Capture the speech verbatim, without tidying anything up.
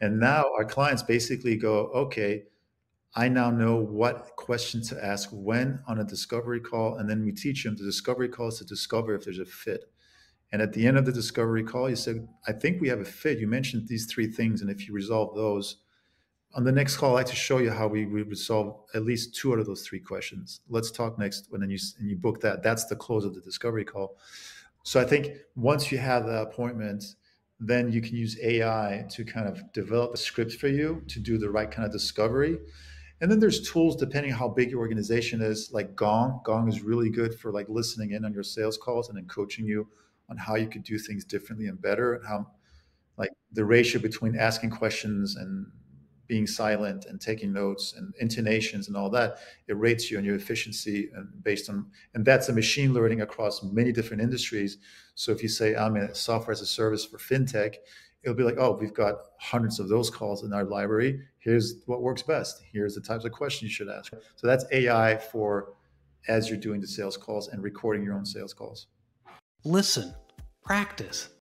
And now our clients basically go, okay, I now know what question to ask when on a discovery call. And then we teach them the discovery calls to discover if there's a fit. And at the end of the discovery call, you said, I think we have a fit. You mentioned these three things. And if you resolve those, on the next call, I'd like to show you how we, we resolve at least two out of those three questions. Let's talk next. And then you, and you book that. That's the close of the discovery call. So I think once you have the appointment, then you can use A I to kind of develop a script for you to do the right kind of discovery. And then there's tools, depending on how big your organization is, like Gong. Gong is really good for like listening in on your sales calls and then coaching you on how you could do things differently and better, and how like the ratio between asking questions and being silent and taking notes and intonations and all that, it rates you and your efficiency and based on, and that's a machine learning across many different industries. So if you say, I'm in software as a service for FinTech, it'll be like, oh, we've got hundreds of those calls in our library. Here's what works best. Here's the types of questions you should ask. So that's A I for as you're doing the sales calls and recording your own sales calls. Listen, practice,